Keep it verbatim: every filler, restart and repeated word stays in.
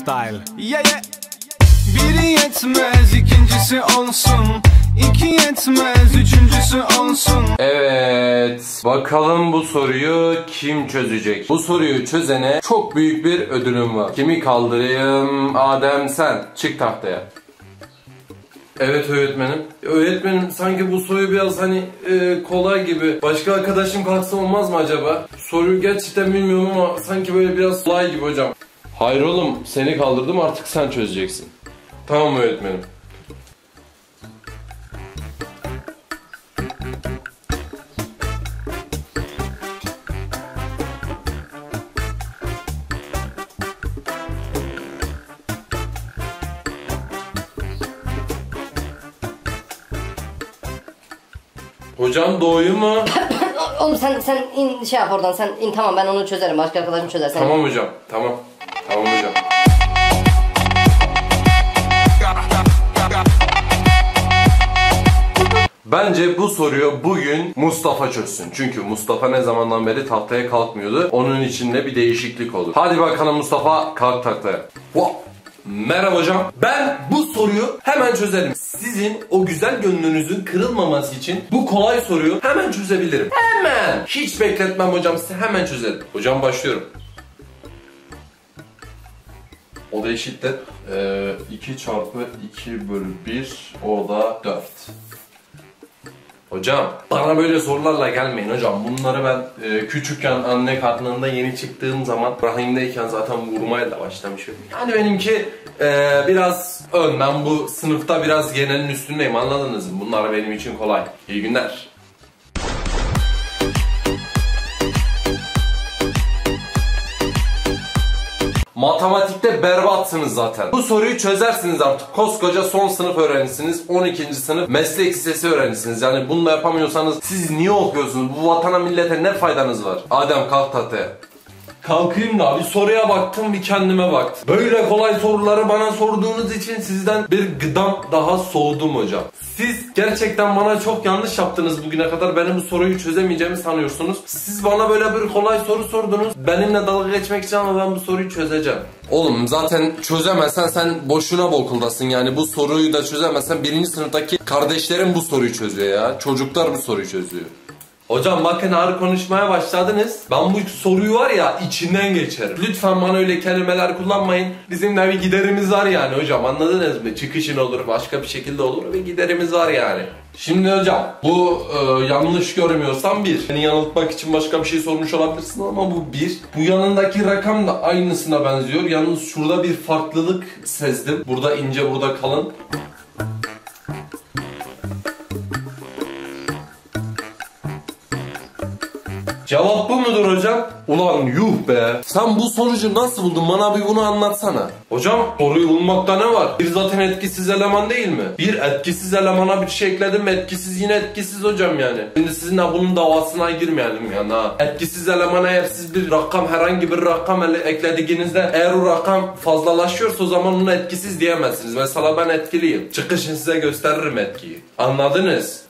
Style. Yeah, yeah. Biri yetmez, ikincisi olsun. İki yetmez, üçüncüsü olsun. Evet, bakalım bu soruyu kim çözecek? Bu soruyu çözene çok büyük bir ödülüm var. Kimi kaldırayım? Adem sen, çık tahtaya. Evet öğretmenim. Öğretmenim sanki bu soru biraz hani e, kolay gibi. Başka arkadaşım kalksa olmaz mı acaba? Soruyu gerçekten bilmiyorum ama sanki böyle biraz kolay gibi hocam. Hayır oğlum, seni kaldırdım, artık sen çözeceksin. Tamam öğretmenim. Hocam doğuyu mu? Oğlum sen sen in, şey yap oradan, sen in, tamam ben onu çözerim, başka arkadaşım çözer. Sen tamam in. Hocam, tamam. Tamam hocam. Bence bu soruyu bugün Mustafa çözsün. Çünkü Mustafa ne zamandan beri tahtaya kalkmıyordu. Onun içinde bir değişiklik olur. Hadi bakalım Mustafa, kalk tahtaya. Wow. Merhaba hocam. Ben bu soruyu hemen çözerim. Sizin o güzel gönlünüzün kırılmaması için bu kolay soruyu hemen çözebilirim. Hemen. Hiç bekletmem hocam, size hemen çözerim. Hocam başlıyorum. Odaya şiddet ee, iki çarpı iki bölü bir, o da dört. Hocam bana böyle sorularla gelmeyin hocam. Bunları ben e, küçükken anne karnında yeni çıktığım zaman rahimdeyken zaten vurmaya da başlamışım. Yani benimki e, biraz ön. Ben bu sınıfta biraz genelin üstündeyim, anladınız mı? Bunlar benim için kolay. İyi günler. Matematikte berbatsınız zaten. Bu soruyu çözersiniz artık. Koskoca son sınıf öğrencisiniz. on ikinci sınıf meslek lisesi öğrencisiniz. Yani bunu da yapamıyorsanız siz niye okuyorsunuz? Bu vatana millete ne faydanız var? Adem kalk tahtaya. Kalkayım da bir soruya baktım, bir kendime baktım. Böyle kolay soruları bana sorduğunuz için sizden bir gıdam daha soğudum hocam. Siz gerçekten bana çok yanlış yaptınız bugüne kadar. Benim bu soruyu çözemeyeceğimi sanıyorsunuz. Siz bana böyle bir kolay soru sordunuz. Benimle dalga geçmek için, ama ben bu soruyu çözeceğim. Oğlum zaten çözemezsen sen boşuna bokuldasın. Yani bu soruyu da çözemezsen birinci sınıftaki kardeşlerim bu soruyu çözüyor ya. Çocuklar bu soruyu çözüyor. Hocam bakın ağır konuşmaya başladınız. Ben bu soruyu var ya içinden geçerim. Lütfen bana öyle kelimeler kullanmayın. Bizimle bir giderimiz var yani hocam, anladınız mı? Çıkışın olur, başka bir şekilde olur, bir giderimiz var yani. Şimdi hocam bu e, yanlış görmüyorsam bir. Beni yanıltmak için başka bir şey sormuş olabilirsin ama bu bir. Bu yanındaki rakam da aynısına benziyor. Yalnız şurada bir farklılık sezdim. Burada ince, burada kalın. Cevap bu mudur hocam? Ulan yuh be! Sen bu sonucu nasıl buldun? Bana bir bunu anlatsana. Hocam soruyu bulmakta ne var? Bir zaten etkisiz eleman değil mi? Bir etkisiz elemana bir şey ekledim mi? Etkisiz yine etkisiz hocam yani. Şimdi sizinle bunun davasına girmeyelim yani ha. Etkisiz elemana eğer siz bir rakam, herhangi bir rakam eklediğinizde eğer o rakam fazlalaşıyorsa o zaman onu etkisiz diyemezsiniz. Mesela ben etkiliyim. Çıkışın size gösteririm etkiyi. Anladınız?